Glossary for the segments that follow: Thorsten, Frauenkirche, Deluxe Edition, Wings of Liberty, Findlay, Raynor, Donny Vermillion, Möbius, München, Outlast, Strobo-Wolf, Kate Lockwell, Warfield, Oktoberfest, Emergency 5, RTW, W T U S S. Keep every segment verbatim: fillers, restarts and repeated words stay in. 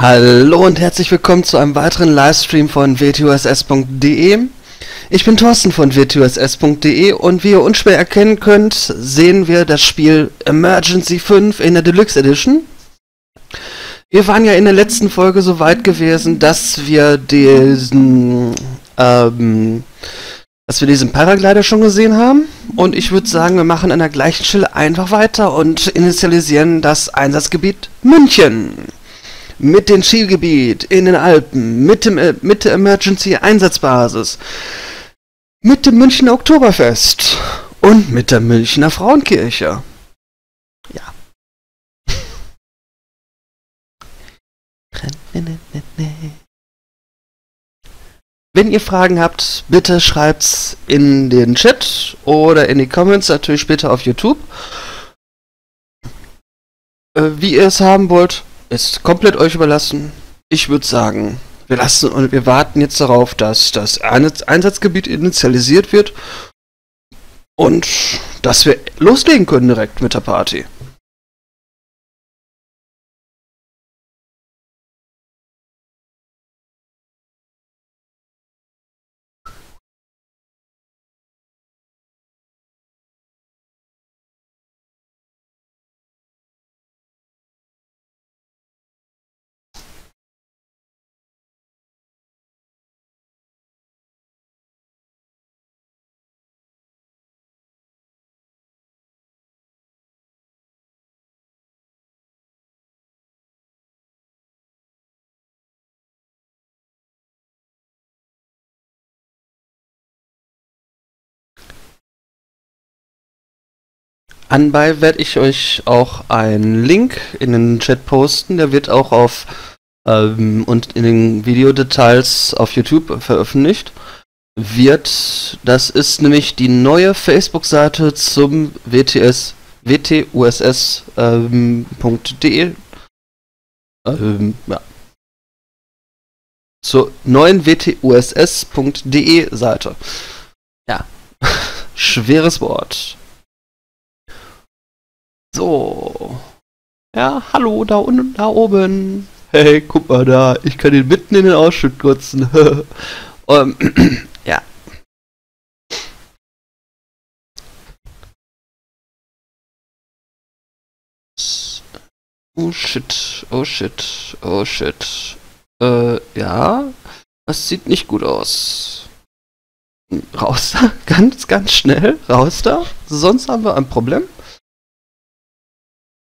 Hallo und herzlich willkommen zu einem weiteren Livestream von W T U S S punkt de. Ich bin Thorsten von W T U S S punkt de und wie ihr unschwer erkennen könnt, sehen wir das Spiel Emergency fünf in der Deluxe Edition. Wir waren ja in der letzten Folge so weit gewesen, dass wir diesen, ähm, dass wir diesen Paraglider schon gesehen haben. Und ich würde sagen, wir machen an der gleichen Stelle einfach weiter und initialisieren das Einsatzgebiet München. Mit dem Zielgebiet in den Alpen, mit, dem, mit der Emergency-Einsatzbasis, mit dem Münchner Oktoberfest und mit der Münchner Frauenkirche. Ja. Wenn ihr Fragen habt, bitte schreibt's in den Chat oder in die Comments, natürlich später auf YouTube. Wie ihr es haben wollt, ist komplett euch überlassen. Ich würde sagen, wir lassen und wir warten jetzt darauf, dass das Einsatzgebiet initialisiert wird und dass wir loslegen können direkt mit der Party. Anbei werde ich euch auch einen Link in den Chat posten, der wird auch auf ähm, und in den Videodetails auf YouTube veröffentlicht. Wird, das ist nämlich die neue Facebook-Seite zum W T S W T U S S punkt de ähm, ja. Zur neuen W T U S S punkt de Seite. Ja, schweres Wort. So, ja, hallo, da unten, da oben. Hey, guck mal da, ich kann ihn mitten in den Ausschnitt kotzen. um, ja. Oh shit, oh shit, oh shit. Äh, ja, das sieht nicht gut aus. Raus da, ganz, ganz schnell, raus da. Sonst haben wir ein Problem.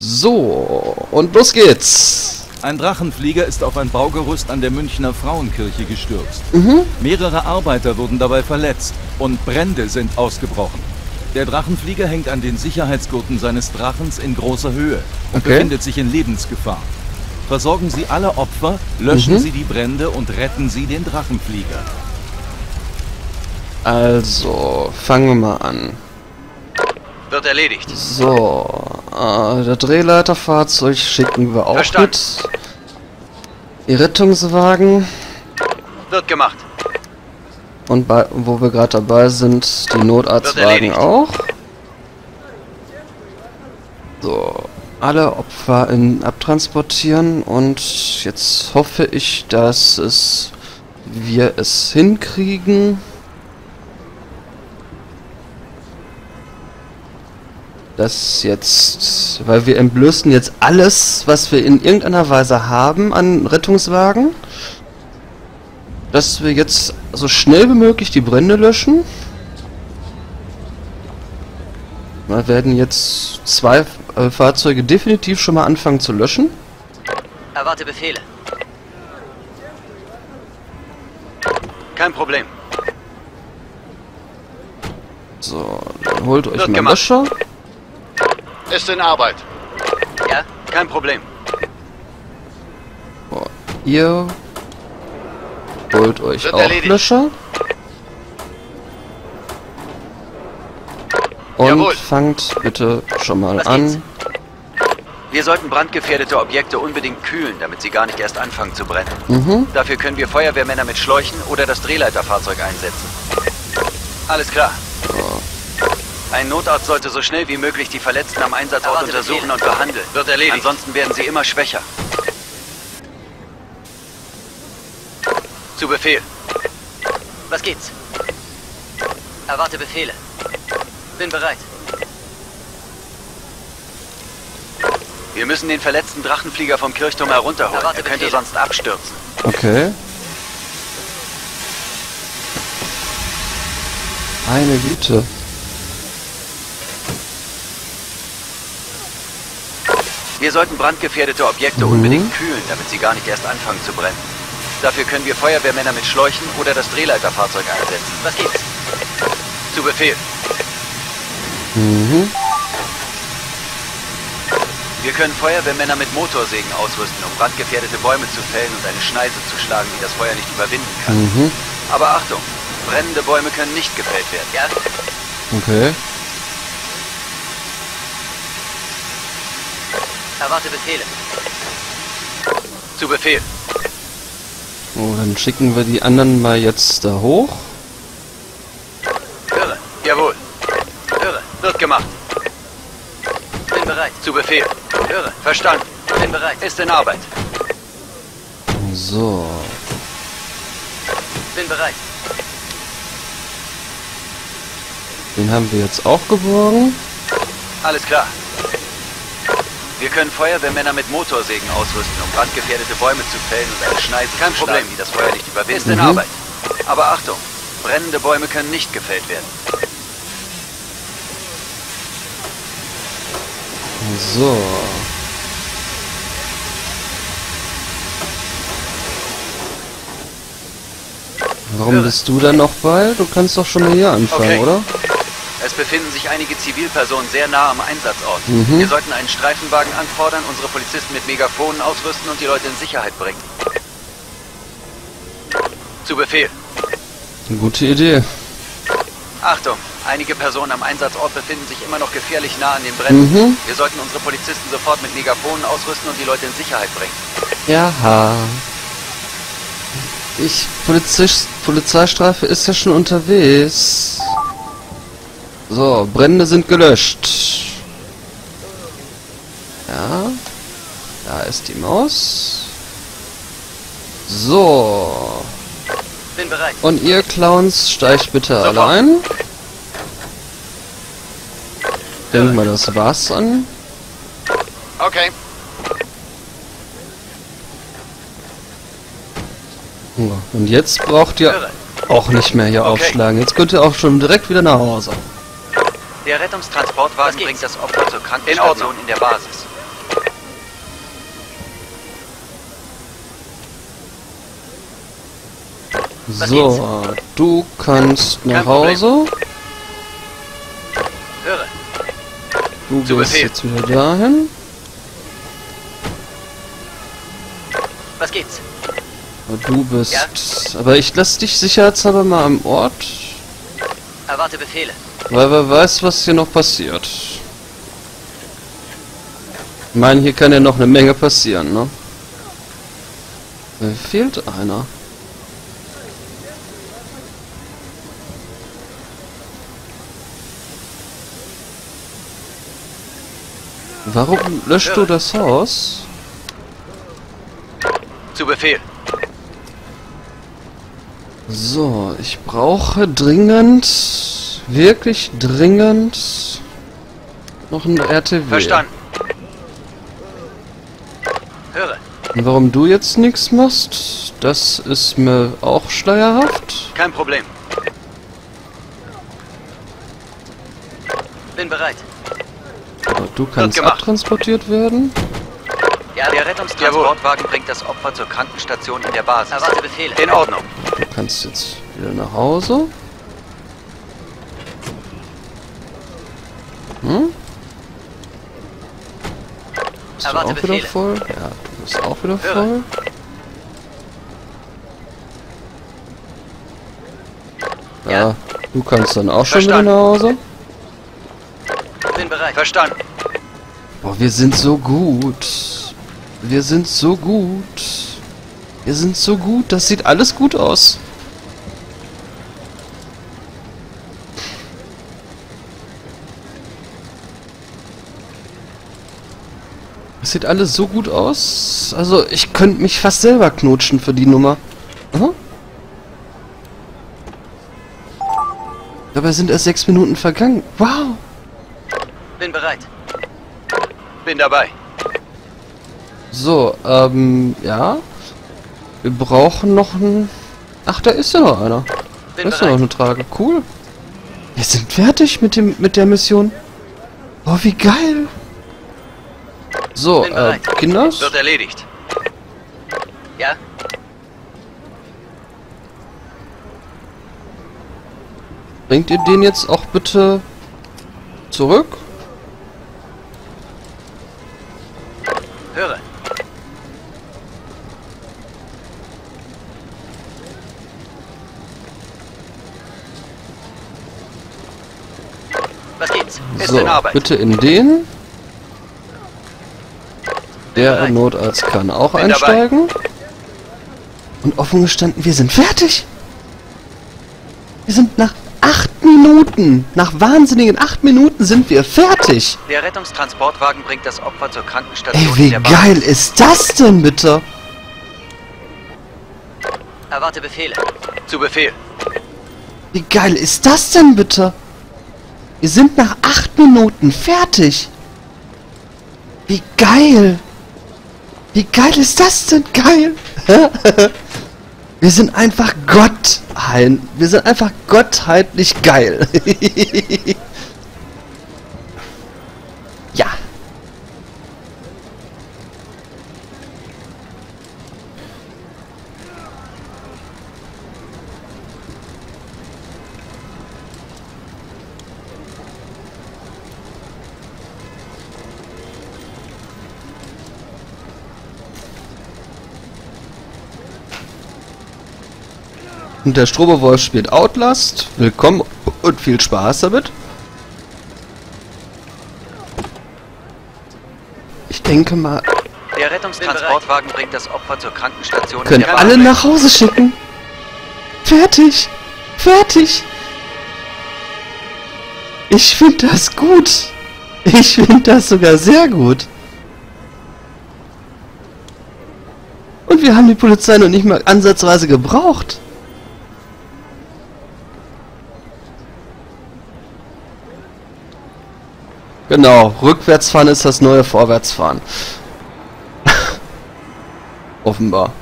So, und los geht's! Ein Drachenflieger ist auf ein Baugerüst an der Münchner Frauenkirche gestürzt. Mhm. Mehrere Arbeiter wurden dabei verletzt und Brände sind ausgebrochen. Der Drachenflieger hängt an den Sicherheitsgurten seines Drachens in großer Höhe und okay. befindet sich in Lebensgefahr. Versorgen Sie alle Opfer, löschen mhm. Sie die Brände und retten Sie den Drachenflieger. Also, fangen wir mal an. Wird erledigt. So, äh, der Drehleiterfahrzeug schicken wir auch Verstanden. mit. Ihr Rettungswagen. Wird gemacht. Und bei, wo wir gerade dabei sind, die Notarztwagen auch. So, alle Opfer in, abtransportieren und jetzt hoffe ich, dass es wir es hinkriegen. Das jetzt, weil wir entblößen jetzt alles, was wir in irgendeiner Weise haben an Rettungswagen, dass wir jetzt so schnell wie möglich die Brände löschen. Da werden jetzt zwei äh, Fahrzeuge definitiv schon mal anfangen zu löschen. Erwarte Befehle. Kein Problem. So, dann holt euch Wird mal gemacht. Löscher. Ist in Arbeit. Ja, kein Problem. Oh, ihr holt euch Wird auch erledigt. Löscher. Und Jawohl. fangt bitte schon mal Was an. Geht's? Wir sollten brandgefährdete Objekte unbedingt kühlen, damit sie gar nicht erst anfangen zu brennen. Mhm. Dafür können wir Feuerwehrmänner mit Schläuchen oder das Drehleiterfahrzeug einsetzen. Alles klar. Oh. Ein Notarzt sollte so schnell wie möglich die Verletzten am Einsatzort untersuchen und behandeln. Wird erledigt. Ansonsten werden sie immer schwächer. Zu Befehl. Was geht's? Erwarte Befehle. Bin bereit. Wir müssen den verletzten Drachenflieger vom Kirchturm herunterholen. Er könnte sonst abstürzen. Okay. Meine Güte. Wir sollten brandgefährdete Objekte mhm. unbedingt kühlen, damit sie gar nicht erst anfangen zu brennen. Dafür können wir Feuerwehrmänner mit Schläuchen oder das Drehleiterfahrzeug einsetzen. Was geht's? Zu Befehl. Mhm. Wir können Feuerwehrmänner mit Motorsägen ausrüsten, um brandgefährdete Bäume zu fällen und eine Schneise zu schlagen, die das Feuer nicht überwinden kann. Mhm. Aber Achtung, brennende Bäume können nicht gefällt werden. Ja? Okay. Erwarte Befehle. Zu Befehl. Oh, dann schicken wir die anderen mal jetzt da hoch. Irre. Jawohl. Irre. Wird gemacht. Bin bereit. Zu Befehl. Irre. Verstanden. Bin bereit. Ist in Arbeit. So. Bin bereit. Den haben wir jetzt auch geborgen. Alles klar. Wir können Feuerwehrmänner mit Motorsägen ausrüsten, um brandgefährdete Bäume zu fällen und eine Schneise zu schlagen, Problem, die das Feuer nicht überwindet. Ist in mhm. Arbeit. Aber Achtung, brennende Bäume können nicht gefällt werden. So. Warum Hörer. Bist du dann noch bei? Du kannst doch schon mal hier anfangen, okay. oder? Es befinden sich einige Zivilpersonen sehr nah am Einsatzort. Mhm. Wir sollten einen Streifenwagen anfordern, unsere Polizisten mit Megafonen ausrüsten und die Leute in Sicherheit bringen. Zu Befehl. Eine gute Idee. Achtung, einige Personen am Einsatzort befinden sich immer noch gefährlich nah an den Bränden. Mhm. Wir sollten unsere Polizisten sofort mit Megafonen ausrüsten und die Leute in Sicherheit bringen. Jaha. Ich, Polizist, Polizeistreife ist ja schon unterwegs. So, Brände sind gelöscht. Ja. Da ist die Maus. So. Bin bereit. Und ihr Clowns steigt bitte Sofort. Alle ein. Denkt mal, das war's an. Okay. Und jetzt braucht ihr auch nicht mehr hier okay. aufschlagen. Jetzt könnt ihr auch schon direkt wieder nach Hause. Der Rettungstransportwagen bringt das Opfer zur Krankenstation in der Basis. So, du kannst nach Hause. Du gehst jetzt wieder dahin. Was geht's? Du bist... Aber ich lasse dich sicherheitshalber mal am Ort. Erwarte Befehle. Weil wer weiß, was hier noch passiert. Ich meine, hier kann ja noch eine Menge passieren, ne? Mir fehlt einer. Warum löscht du das Haus? Zu Befehl. So, ich brauche dringend... Wirklich dringend noch ein R T W. Verstanden. Höre. Und warum du jetzt nichts machst, das ist mir auch schleierhaft. Kein Problem. Bin bereit. Aber du kannst abtransportiert werden. Ja, der Rettungstransportwagen bringt das Opfer zur Krankenstation in der Basis. Erwarte Befehle. In Ordnung. Du kannst jetzt wieder nach Hause. Hm? Bist du auch wieder voll? Ja, du bist auch wieder voll. Ja, du kannst dann auch schon wieder nach Hause. Bin bereit. Verstanden. Boah, wir sind so gut. Wir sind so gut. Wir sind so gut. Das sieht alles gut aus. Das sieht alles so gut aus. Also, ich könnte mich fast selber knutschen für die Nummer. Aha. Dabei sind erst sechs Minuten vergangen. Wow! Bin bereit. Bin dabei. So, ähm, ja. Wir brauchen noch einen... Ach, da ist ja noch einer. Da ist ja noch eine Trage. Cool. Wir sind fertig mit dem mit der Mission. Oh, wie geil. So, äh, Kinders? Wird erledigt. Ja? Bringt ihr den jetzt auch bitte zurück? Höre. Was gibt's? So, bitte in den. Der Notarzt kann auch einsteigen. Und offen gestanden, wir sind fertig. Wir sind nach acht Minuten, nach wahnsinnigen acht Minuten sind wir fertig. Der Rettungstransportwagen bringt das Opfer zur Krankenstation. Ey, wie geil ist das denn bitte? Erwarte Befehle. Zu Befehl. Wie geil ist das denn bitte? Wir sind nach acht Minuten fertig. Wie geil. Wie geil ist das denn? Geil. Wir sind einfach Gott. Wir sind einfach gottheitlich geil. Ja. Und der Strobo-Wolf spielt Outlast. Willkommen und viel Spaß damit. Ich denke mal... Der Rettungstransportwagen bringt das Opfer zur Krankenstation. Können alle nach Hause schicken. Fertig. Fertig. Ich finde das gut. Ich finde das sogar sehr gut. Und wir haben die Polizei noch nicht mal ansatzweise gebraucht. Genau, Rückwärtsfahren ist das neue Vorwärtsfahren. Offenbar.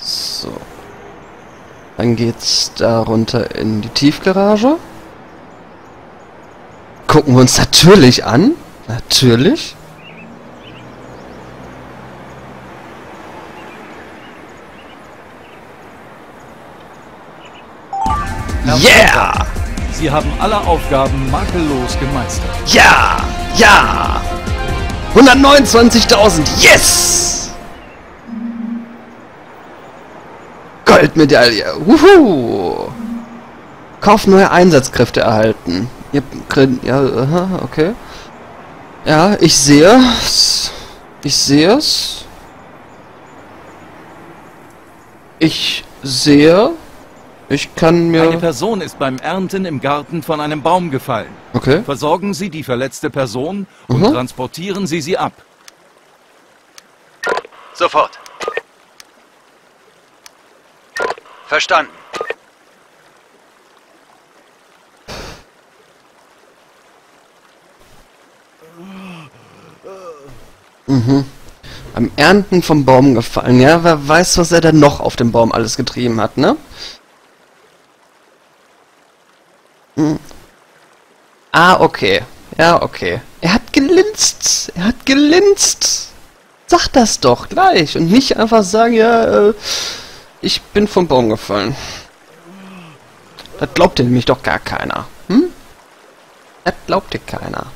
So. Dann geht's da runter in die Tiefgarage. Gucken wir uns natürlich an. Natürlich. Yeah! Sie haben alle Aufgaben makellos gemeistert. Ja! Ja! hundertneunundzwanzigtausend! Yes! Goldmedaille! Wuhu! Kauf neue Einsatzkräfte erhalten. Ja, okay. Ja, ich sehe es. Ich sehe es. Ich sehe... Ich kann mir... Eine Person ist beim Ernten im Garten von einem Baum gefallen. Okay. Versorgen Sie die verletzte Person und Aha. transportieren Sie sie ab. Sofort. Verstanden. Mhm. Am Ernten vom Baum gefallen. Ja, wer weiß, was er denn noch auf dem Baum alles getrieben hat, ne? Ah, okay. Ja, okay. Er hat gelinst. Er hat gelinst. Sag das doch gleich und nicht einfach sagen, ja, äh, ich bin vom Baum gefallen. Das glaubt nämlich doch gar keiner. Hm? Das glaubt dir keiner.